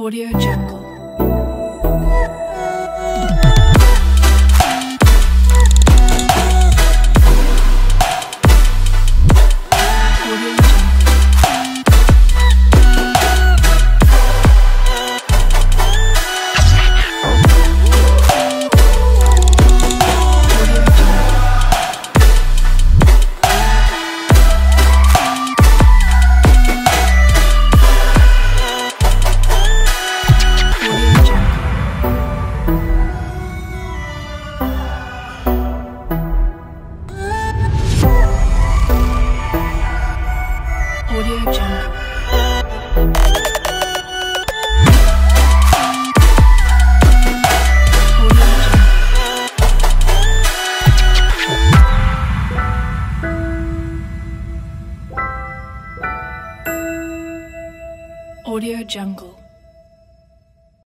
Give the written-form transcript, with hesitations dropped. AudioJungle.